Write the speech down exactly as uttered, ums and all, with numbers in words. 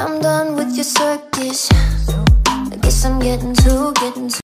I'm done with your circus. I guess I'm getting too, getting too